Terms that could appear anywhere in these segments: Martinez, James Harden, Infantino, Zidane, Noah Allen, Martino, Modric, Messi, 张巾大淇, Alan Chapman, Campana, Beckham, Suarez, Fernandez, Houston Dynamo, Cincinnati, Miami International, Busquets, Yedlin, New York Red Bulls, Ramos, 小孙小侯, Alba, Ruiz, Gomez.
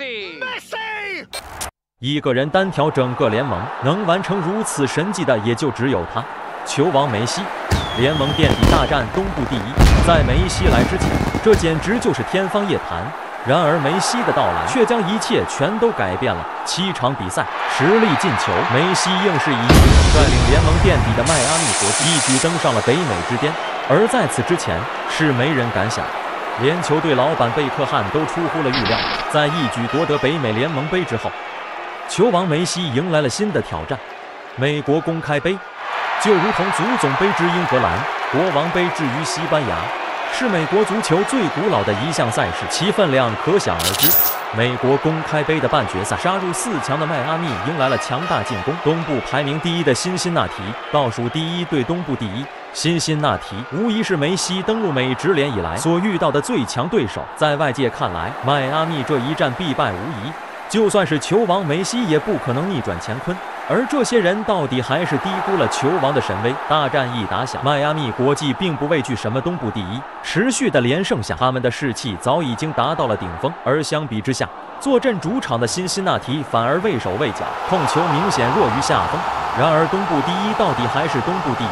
Messi！ 一个人单挑整个联盟，能完成如此神迹的也就只有他——球王梅西。联盟垫底大战东部第一，在梅西来之前，这简直就是天方夜谭。然而梅西的到来却将一切全都改变了。7场比赛，实力进球，梅西硬是以率领联盟垫底的迈阿密国际一举登上了北美之巅。而在此之前，是没人敢想。 连球队老板贝克汉都出乎了预料，在一举夺得北美联盟杯之后，球王梅西迎来了新的挑战——美国公开杯。就如同足总杯之英格兰，国王杯之于西班牙，是美国足球最古老的一项赛事，其分量可想而知。美国公开杯的半决赛，杀入4强的迈阿密迎来了强大进攻。东部排名第一的辛辛那提，倒数第一对东部第一。 辛辛那提无疑是梅西登陆美职联以来所遇到的最强对手，在外界看来，迈阿密这一战必败无疑，就算是球王梅西也不可能逆转乾坤。而这些人到底还是低估了球王的神威。大战一打响，迈阿密国际并不畏惧什么东部第一，持续的连胜下，他们的士气早已经达到了顶峰。而相比之下，坐镇主场的辛辛那提反而畏手畏脚，控球明显弱于下风。然而东部第一到底还是东部第一。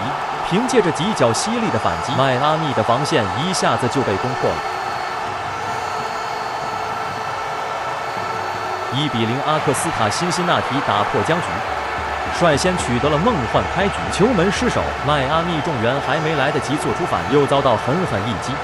凭借着几脚犀利的反击，迈阿密的防线一下子就被攻破了。1比0，阿克斯塔辛辛那提打破僵局，率先取得了梦幻开局。球门失守，迈阿密众员还没来得及做出反应，又遭到狠狠一击。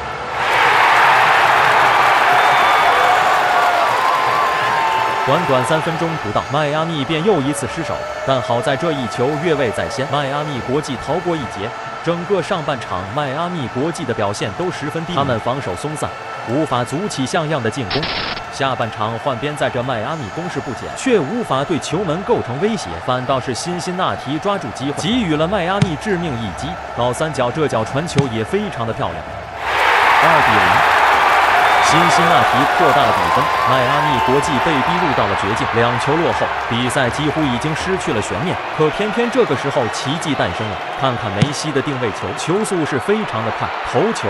短3分钟不到，迈阿密便又一次失手，但好在这一球越位在先，迈阿密国际逃过一劫。整个上半场，迈阿密国际的表现都十分低，他们防守松散，无法组起像样的进攻。下半场换边，在这迈阿密攻势不减，却无法对球门构成威胁，反倒是辛辛那提抓住机会，给予了迈阿密致命一击。倒三角这脚传球也非常的漂亮，2比0。 辛辛那提扩大了比分，迈阿密国际被逼入到了绝境，2球落后，比赛几乎已经失去了悬念。可偏偏这个时候奇迹诞生了，看看梅西的定位球，球速是非常的快，头球，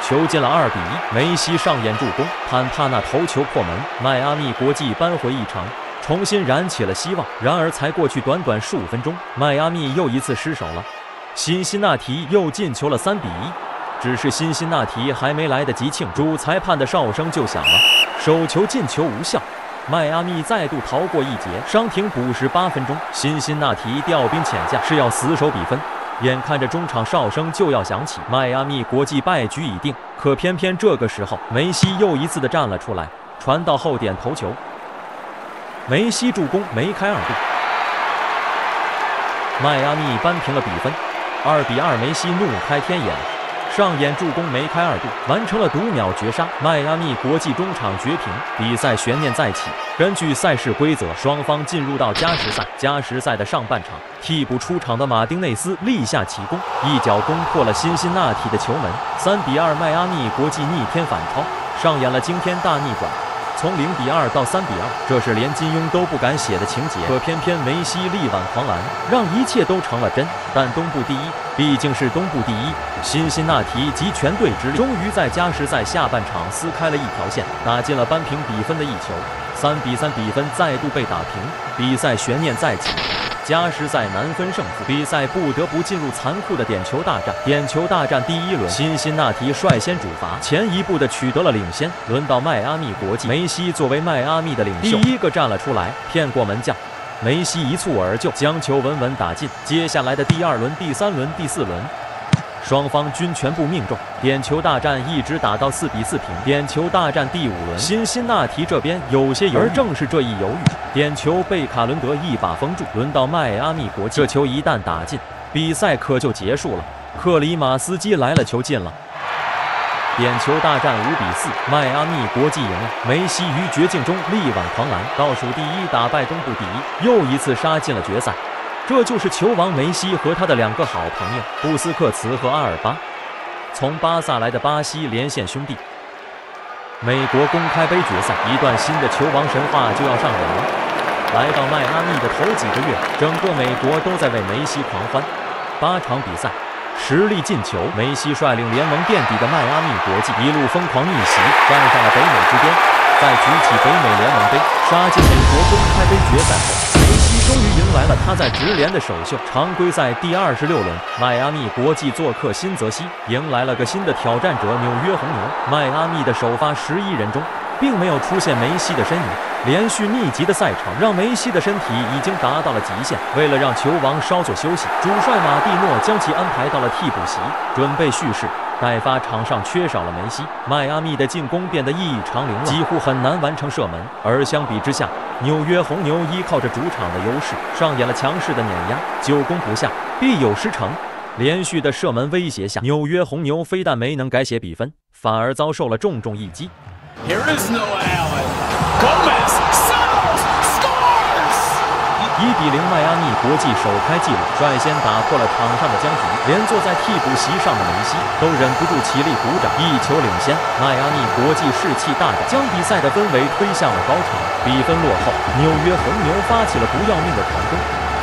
球进了2比1，梅西上演助攻，坎帕纳头球破门，迈阿密国际扳回一城，重新燃起了希望。然而才过去短15分钟，迈阿密又一次失手了，辛辛那提又进球了3比1。 只是辛辛那提还没来得及庆祝，裁判的哨声就响了，手球进球无效，迈阿密再度逃过一劫。伤停补时8分钟，辛辛那提调兵遣将，是要死守比分。眼看着中场哨声就要响起，迈阿密国际败局已定。可偏偏这个时候，梅西又一次的站了出来，传到后点头球，梅西助攻梅开2度，迈阿密扳平了比分，2比2，梅西怒开天眼。 上演助攻梅开2度，完成了读秒绝杀。迈阿密国际中场绝平，比赛悬念再起。根据赛事规则，双方进入到加时赛。加时赛的上半场，替补出场的马丁内斯立下奇功，一脚攻破了辛辛那提的球门。3比2，迈阿密国际逆天反超，上演了惊天大逆转，从0比2到3比2，这是连金庸都不敢写的情节。可偏偏梅西力挽狂澜，让一切都成了真。但东部第一。 毕竟是东部第一，辛辛那提集全队之力，终于在加时赛下半场撕开了一条线，打进了扳平比分的一球，3比3比分再度被打平，比赛悬念再起，加时赛难分胜负，比赛不得不进入残酷的点球大战。点球大战第1轮，辛辛那提率先主罚，前一步的取得了领先，轮到迈阿密国际，梅西作为迈阿密的领袖，第一个站了出来，骗过门将。 梅西一蹴而就，将球稳稳打进。接下来的第2轮、第3轮、第4轮，双方均全部命中。点球大战一直打到4比4平。点球大战第5轮，辛辛那提这边有些犹豫，而正是这一犹豫，点球被卡伦德一把封住。轮到迈阿密国际，这球一旦打进，比赛可就结束了。克里马斯基来了，球进了。点球大战5比4，迈阿密国际赢了。梅西于绝境中力挽狂澜，倒数第1打败东部第一，又一次杀进了决赛。这就是球王梅西和他的2个好朋友布斯克茨和阿尔巴，从巴萨来的巴西连线兄弟。美国公开杯决赛，一段新的球王神话就要上演了。来到迈阿密的头几个月，整个美国都在为梅西狂欢。8场比赛。 实力进球，梅西率领联盟垫底的迈阿密国际一路疯狂逆袭，站上了北美之巅。在举起北美联盟杯、杀进美国公开杯决赛后，梅西终于迎来了他在直连的首秀。常规赛第26轮，迈阿密国际做客新泽西，迎来了个新的挑战者——纽约红牛。迈阿密的首发11人中，并没有出现梅西的身影。 连续密集的赛场让梅西的身体已经达到了极限。为了让球王稍作休息，主帅马蒂诺将其安排到了替补席，准备蓄势。待发场上缺少了梅西，迈阿密的进攻变得异常凌乱，几乎很难完成射门。而相比之下，纽约红牛依靠着主场的优势，上演了强势的碾压。久攻不下，必有失城。连续的射门威胁下，纽约红牛非但没能改写比分，反而遭受了重一击。Here is Noah Allen. Gomez sails, scores! 1-0，迈阿密国际首开纪录，率先打破了场上的僵局。连坐在替补席上的梅西都忍不住起立鼓掌，1球领先。迈阿密国际士气大涨，将比赛的氛围推向了高潮。比分落后，纽约红牛发起了不要命的狂攻。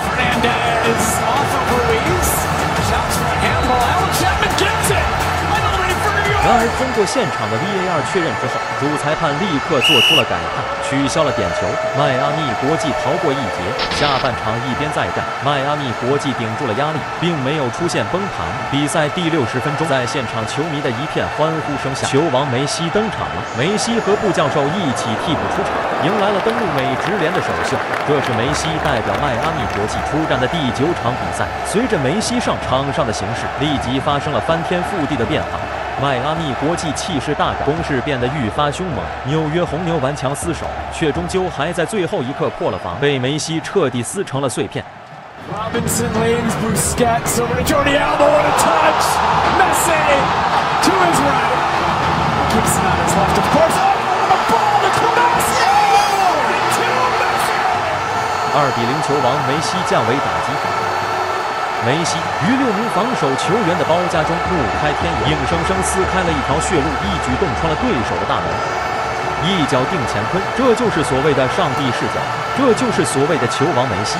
Fernandez off of Ruiz, shouts for handball. Alan Chapman gets it. 然而，通过现场的 VAR 确认之后，主裁判立刻做出了改判，取消了点球。迈阿密国际逃过一劫。下半场一边再战，迈阿密国际顶住了压力，并没有出现崩盘。比赛第60分钟，在现场球迷的一片欢呼声下，球王梅西登场了。梅西和布教授一起替补出场，迎来了登陆美职联的首秀。这是梅西代表迈阿密国际出战的第9场比赛。随着梅西上场上的形势立即发生了翻天覆地的变化。 迈阿密国际气势大涨，攻势变得愈发凶猛。纽约红牛顽强厮守，却终究还在最后一刻破了防，被梅西彻底撕成了碎片。 2-0，球王梅西降维打击。 梅西于6名防守球员的包夹中怒开天眼，硬生生撕开了一条血路，一举洞穿了对手的大门，一脚定乾坤。这就是所谓的上帝视角，这就是所谓的球王梅西。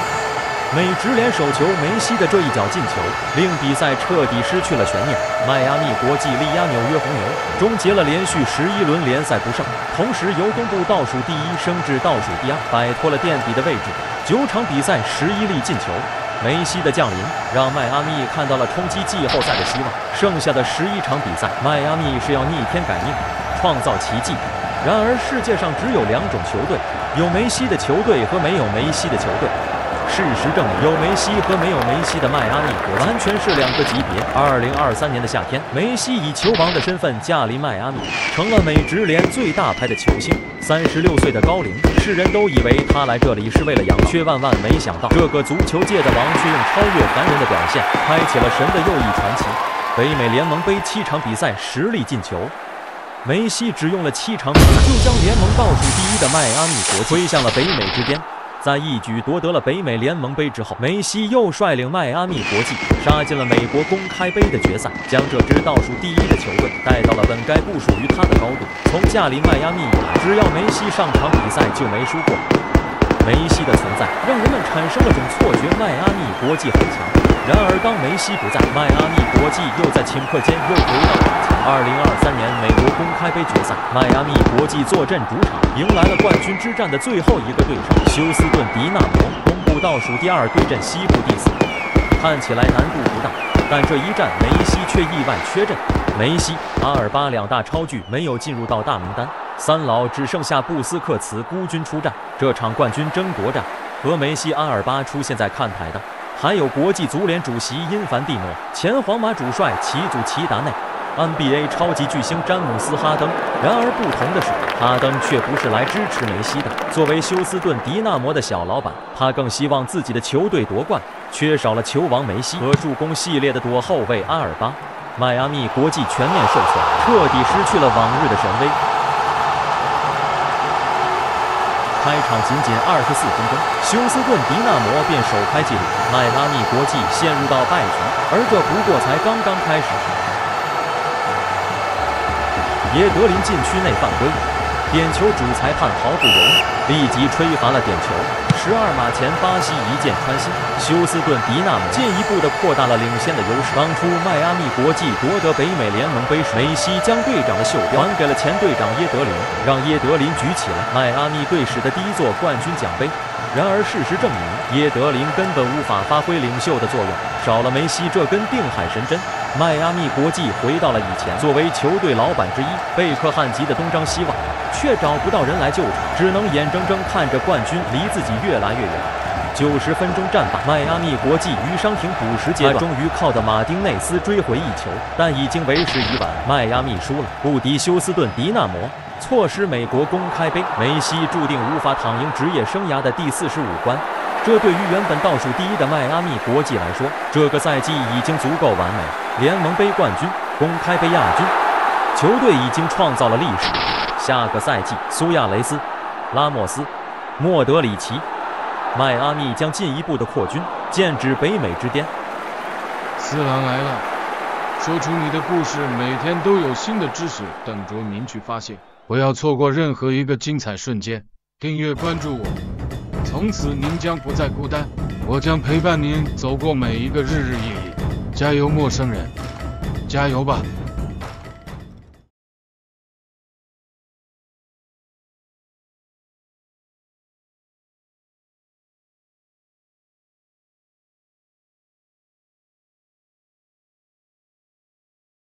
美职联首球，梅西的这一脚进球令比赛彻底失去了悬念。迈阿密国际力压纽约红牛，终结了连续11轮联赛不胜，同时由东部倒数第1升至倒数第2，摆脱了垫底的位置。9场比赛，11粒进球。 梅西的降临让迈阿密看到了冲击季后赛的希望。剩下的11场比赛，迈阿密是要逆天改命，创造奇迹。然而，世界上只有2种球队：有梅西的球队和没有梅西的球队。事实证明，有梅西和没有梅西的迈阿密国完全是两个级别。2023年的夏天，梅西以球王的身份驾临迈阿密，成了美职联最大牌的球星。36岁的高龄。 世人都以为他来这里是为了养老，却万万没想到，这个足球界的王却用超越凡人的表现，开启了神的又一传奇。北美联盟杯7场比赛，10粒进球，梅西只用了7场比赛，就将联盟倒数第1的迈阿密国际推向了北美之巅。在一举夺得了北美联盟杯之后，梅西又率领迈阿密国际杀进了美国公开杯的决赛，将这支倒数第1的球队带到了本该不属于他的高度。 从驾临迈阿密以来，只要梅西上场比赛就没输过。梅西的存在让人们产生了种错觉：迈阿密国际很强。然而，当梅西不在，迈阿密国际又在顷刻间又回到以前。2023年美国公开杯决赛，迈阿密国际坐镇主场，迎来了冠军之战的最后一个对手——休斯顿迪纳摩。东部倒数第2对阵西部第4，看起来难度不大，但这一战梅西却意外缺阵。 梅西、阿尔巴2大超巨没有进入到大名单，三老只剩下布斯克茨孤军出战。这场冠军争夺战和梅西、阿尔巴出现在看台的，还有国际足联主席因凡蒂诺、前皇马主帅齐祖齐达内、NBA 超级巨星詹姆斯哈登。然而不同的是，哈登却不是来支持梅西的。作为休斯顿迪纳摩的小老板，他更希望自己的球队夺冠。缺少了球王梅西和助攻系列的躲后卫阿尔巴。 迈阿密国际全面受挫，彻底失去了往日的神威。开场仅仅24分钟，休斯顿迪纳摩便首开纪录，迈阿密国际陷入到败局，而这不过才刚刚开始。耶德林禁区内犯规，点球主裁判毫不犹豫，立即吹罚了点球。12码前，巴西一箭穿心，休斯顿迪纳姆进一步的扩大了领先的优势。当初迈阿密国际夺得北美联盟杯时，梅西将队长的袖标还给了前队长耶德林，让耶德林举起了迈阿密队史的第一座冠军奖杯。 然而，事实证明，耶德林根本无法发挥领袖的作用。少了梅西这根定海神针，迈阿密国际回到了以前。作为球队老板之一，贝克汉急得东张西望，却找不到人来救场，只能眼睁睁看着冠军离自己越来越远。 90分钟战罢，迈阿密国际于伤停补时阶段终于靠的马丁内斯追回一球，但已经为时已晚，迈阿密输了。不敌休斯顿迪纳摩，错失美国公开杯，梅西注定无法躺赢职业生涯的第45关。这对于原本倒数第一的迈阿密国际来说，这个赛季已经足够完美：联盟杯冠军，公开杯亚军。球队已经创造了历史。下个赛季，苏亚雷斯、拉莫斯、莫德里奇。 迈阿密将进一步的扩军，剑指北美之巅。斯朗来了，说出你的故事，每天都有新的知识等着您去发现。不要错过任何一个精彩瞬间，订阅关注我，从此您将不再孤单。我将陪伴您走过每一个日日夜夜。加油，陌生人，加油吧！